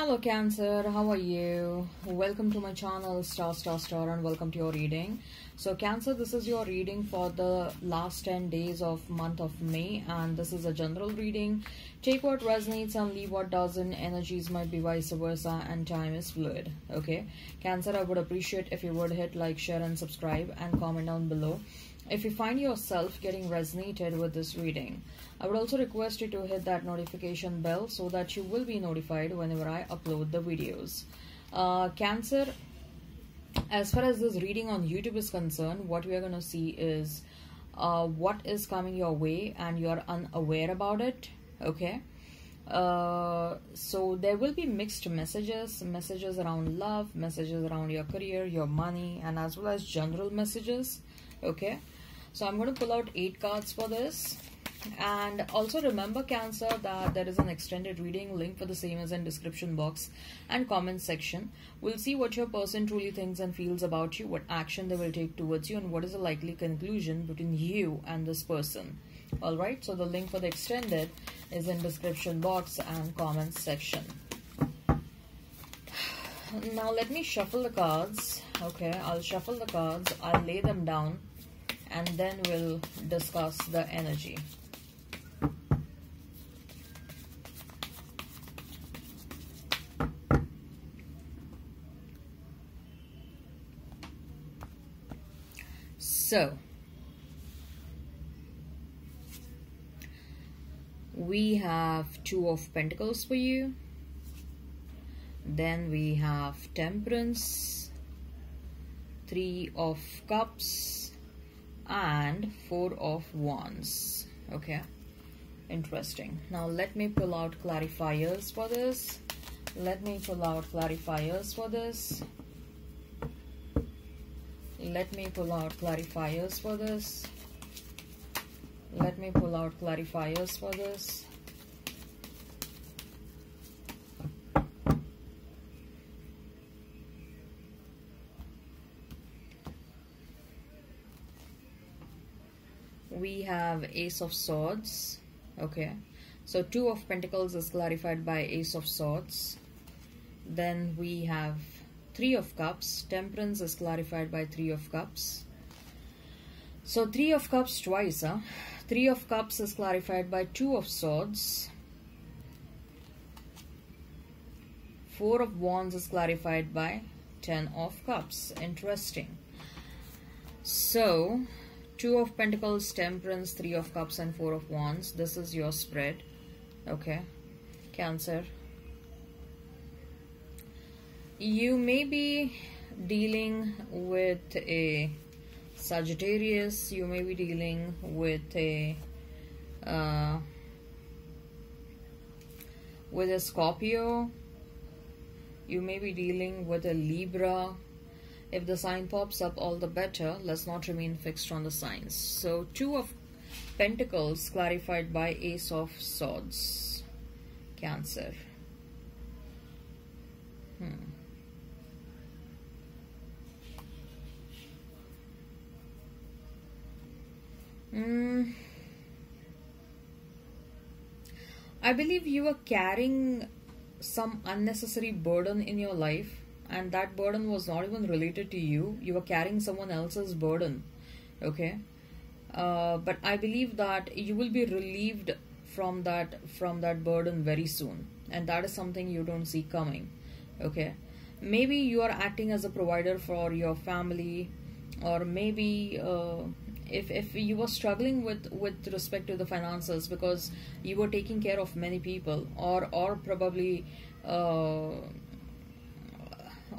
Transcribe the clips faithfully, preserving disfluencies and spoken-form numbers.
Hello Cancer, how are you? Welcome to my channel Star Star Star and welcome to your reading. So Cancer, this is your reading for the last ten days of month of May, and this is a general reading. Take what resonates and leave what doesn't. Energies might be vice versa and time is fluid. Okay Cancer, I would appreciate if you would hit like, share and subscribe and comment down below if you find yourself getting resonated with this reading. I would also request you to hit that notification bell so that you will be notified whenever I upload the videos. Uh, Cancer, as far as this reading on YouTube is concerned, what we are going to see is uh, what is coming your way and you are unaware about it. Okay. Uh, so there will be mixed messages, messages around love, messages around your career, your money, and as well as general messages. Okay. So I'm going to pull out eight cards for this. And also remember Cancer that there is an extended reading, link for the same is in description box and comment section. We'll see what your person truly thinks and feels about you, what action they will take towards you, and what is the likely conclusion between you and this person. Alright, so the link for the extended is in description box and comment section. Now let me shuffle the cards. Okay, I'll shuffle the cards, I'll lay them down, and then we'll discuss the energy. So, we have Two of Pentacles for you. Then we have Temperance, Three of Cups, and Four of Wands. Okay, interesting. Now let me pull out clarifiers for this. Let me pull out clarifiers for this. Let me pull out clarifiers for this. Let me pull out clarifiers for this. We have Ace of Swords. Okay. So Two of Pentacles is clarified by Ace of Swords. Then we have Three of Cups. Temperance is clarified by Three of Cups. So Three of Cups twice, huh? Three of Cups is clarified by Two of Swords. Four of Wands is clarified by Ten of Cups. Interesting. So Two of Pentacles, Temperance, Three of Cups, and Four of Wands. This is your spread. Okay, Cancer. You may be dealing with a Sagittarius, you may be dealing with a uh, with a Scorpio, you may be dealing with a Libra. If the sign pops up, all the better. Let's not remain fixed on the signs. So Two of Pentacles clarified by Ace of Swords, Cancer. Hmm. Mm. I believe you were carrying some unnecessary burden in your life, and that burden was not even related to you. You were carrying someone else's burden. Okay. Uh, but I believe that you will be relieved from that, from that burden very soon. And that is something you don't see coming. Okay. Maybe you are acting as a provider for your family, or maybe... Uh, If, if you were struggling with, with respect to the finances because you were taking care of many people, or, or probably uh,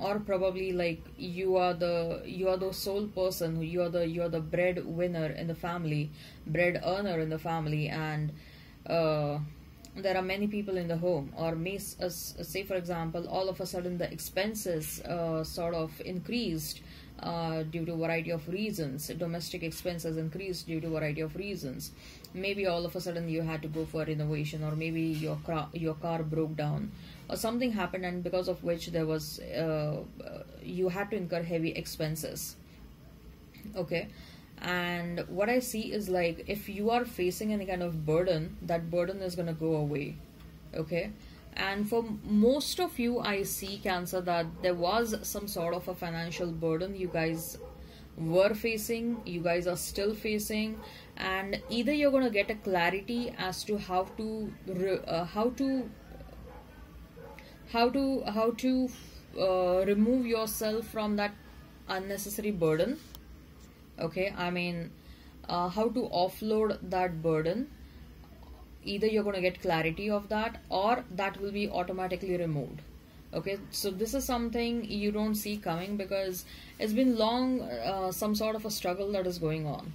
or probably like you are the you are the sole person who you are the you are the breadwinner in the family, bread earner in the family, and uh, there are many people in the home, or may, uh, say for example, all of a sudden the expenses uh, sort of increased. Uh, due to a variety of reasons, domestic expenses increased due to a variety of reasons. Maybe all of a sudden you had to go for renovation, or maybe your car, your car broke down, or something happened, and because of which there was uh, you had to incur heavy expenses. Okay, and what I see is like if you are facing any kind of burden, that burden is going to go away. Okay. And for most of you, I see, Cancer, that there was some sort of a financial burden you guys were facing, you guys are still facing, and either you're going to get a clarity as to how to uh, how to how to how to uh, remove yourself from that unnecessary burden. Okay, I mean uh, how to offload that burden. Either you're going to get clarity of that, or that will be automatically removed. Okay, so this is something you don't see coming, because it's been long, uh, some sort of a struggle that is going on.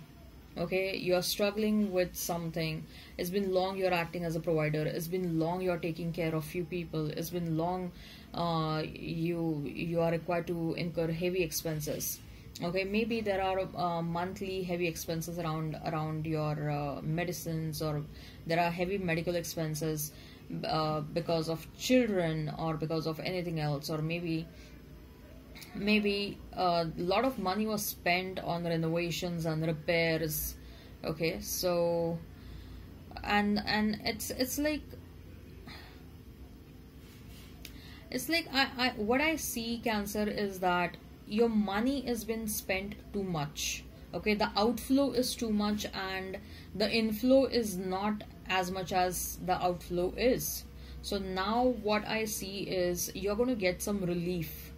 Okay, you're struggling with something. It's been long you're acting as a provider. It's been long you're taking care of few people. It's been long uh, you you are required to incur heavy expenses. Okay, maybe there are uh, monthly heavy expenses around around your uh, medicines, or there are heavy medical expenses uh, because of children, or because of anything else, or maybe maybe a lot of money was spent on renovations and repairs. Okay, so and and it's it's like it's like I, I what I see, Cancer, is that your money has been spent too much. Okay, the outflow is too much, and the inflow is not as much as the outflow is. So now what I see is you're going to get some relief.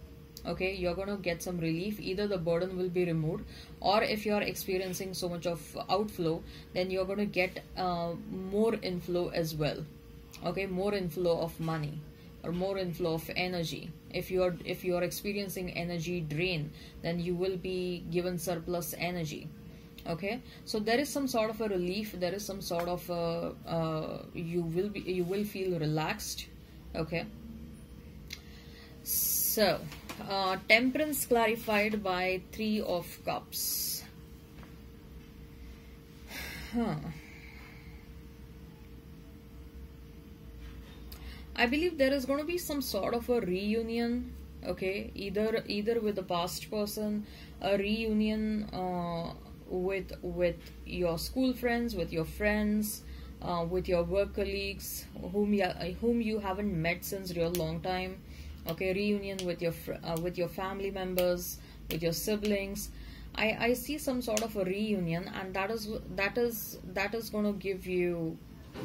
Okay, you're going to get some relief. Either the burden will be removed, or if you're experiencing so much of outflow, then you're going to get uh, more inflow as well. Okay, more inflow of money, or more inflow of energy. If you're if you're experiencing energy drain, then you will be given surplus energy. Okay, so there is some sort of a relief. There is some sort of a, uh, you will be you will feel relaxed. Okay, so uh, temperance clarified by Three of Cups. Huh. I believe there is going to be some sort of a reunion. Okay, either either with the past person, a reunion uh, with with your school friends, with your friends, uh, with your work colleagues, whom you whom you haven't met since real long time. Okay, reunion with your uh, with your family members, with your siblings. I I see some sort of a reunion, and that is that is that is going to give you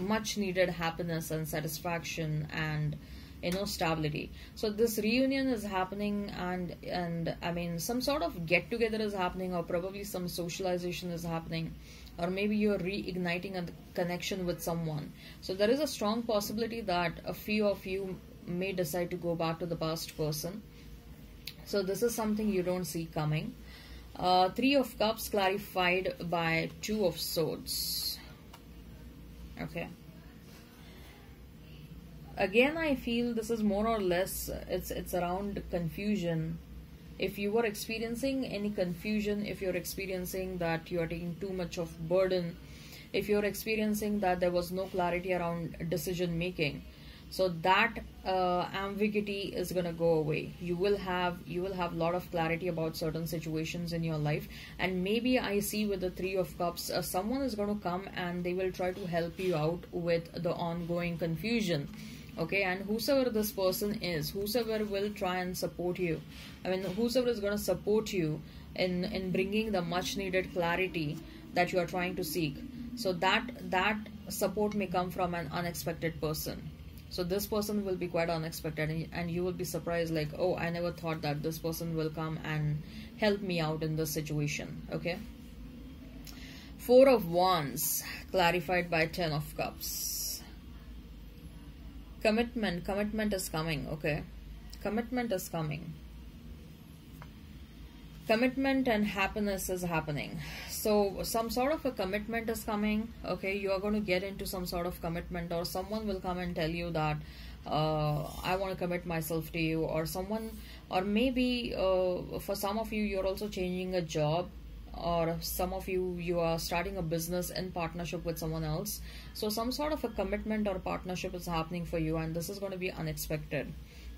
much needed happiness and satisfaction, and you know, stability. So this reunion is happening, and and I mean some sort of get together is happening, or probably some socialization is happening, or maybe you're reigniting a connection with someone. So there is a strong possibility that a few of you may decide to go back to the past person. So this is something you don't see coming. uh, Three of Cups clarified by Two of Swords. Okay, again I feel this is more or less, it's it's around confusion. If you were experiencing any confusion, if you're experiencing that you are taking too much of burden, if you're experiencing that there was no clarity around decision making, so that uh, ambiguity is gonna go away. You will have you will have a lot of clarity about certain situations in your life, and maybe I see with the Three of Cups, uh, someone is gonna come and they will try to help you out with the ongoing confusion. Okay, and whosoever this person is, whosoever will try and support you, I mean, whosoever is gonna support you in in bringing the much needed clarity that you are trying to seek. So that that support may come from an unexpected person. So this person will be quite unexpected, and you will be surprised, like, oh, I never thought that this person will come and help me out in this situation. Okay. Four of Wands, clarified by Ten of Cups. Commitment, commitment is coming, okay. Commitment is coming. Commitment and happiness is happening. So some sort of a commitment is coming. Okay, you are going to get into some sort of commitment, or someone will come and tell you that uh, I want to commit myself to you, or someone, or maybe uh, for some of you, you're also changing a job, or some of you, you are starting a business in partnership with someone else. So some sort of a commitment or partnership is happening for you, and this is going to be unexpected.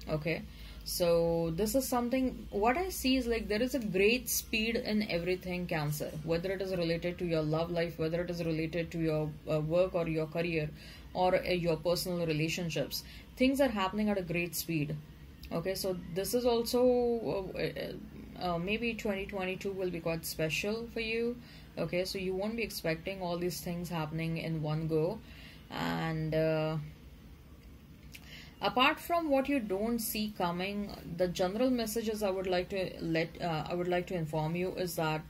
Okay, so this is something, what I see is like there is a great speed in everything, Cancer, whether it is related to your love life, whether it is related to your uh, work or your career or uh, your personal relationships. Things are happening at a great speed. Okay, so this is also uh, uh, maybe twenty twenty-two will be quite special for you. Okay, so you won't be expecting all these things happening in one go. And uh, apart from what you don't see coming, the general messages I would like to let uh, I would like to inform you is that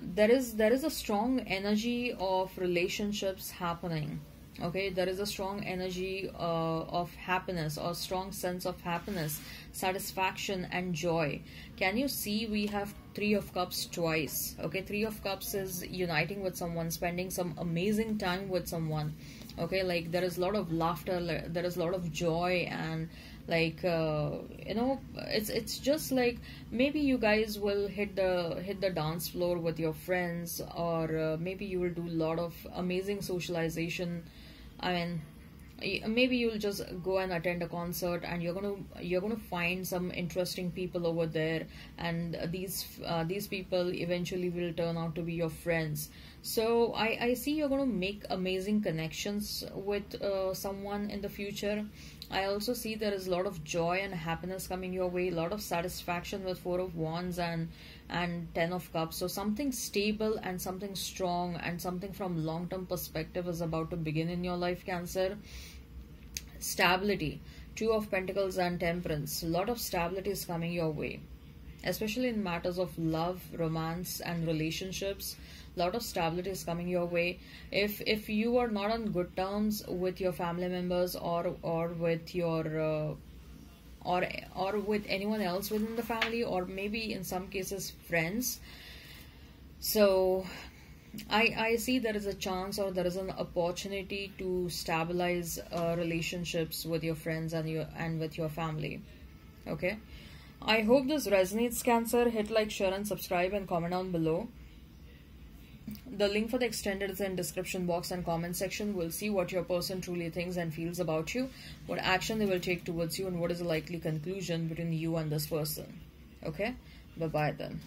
there is there is a strong energy of relationships happening. Okay, there is a strong energy uh, of happiness, or strong sense of happiness, satisfaction and joy. Can you see we have Three of Cups twice? Okay, Three of Cups is uniting with someone, spending some amazing time with someone. Okay, like there is a lot of laughter, there is a lot of joy, and like uh, you know, it's it's just like maybe you guys will hit the hit the dance floor with your friends, or uh, maybe you will do a lot of amazing socialization. I mean, maybe you'll just go and attend a concert, and you're gonna you're gonna find some interesting people over there, and these uh, these people eventually will turn out to be your friends. So I, I see you're gonna make amazing connections with uh, someone in the future. I also see there is a lot of joy and happiness coming your way, a lot of satisfaction with Four of Wands and and Ten of Cups. So something stable and something strong and something from long-term perspective is about to begin in your life, Cancer. Stability, Two of Pentacles and Temperance. A lot of stability is coming your way, especially in matters of love, romance and relationships. A lot of stability is coming your way. If if you are not on good terms with your family members, or or with your uh, or or with anyone else within the family, or maybe in some cases friends, so I, I see there is a chance, or there is an opportunity to stabilize uh, relationships with your friends and your and with your family. Okay, I hope this resonates, Cancer. Hit like, share and subscribe, and comment down below. The link for the extended is in description box and comment section. We'll see what your person truly thinks and feels about you, what action they will take towards you, and what is the likely conclusion between you and this person. Okay, bye bye then.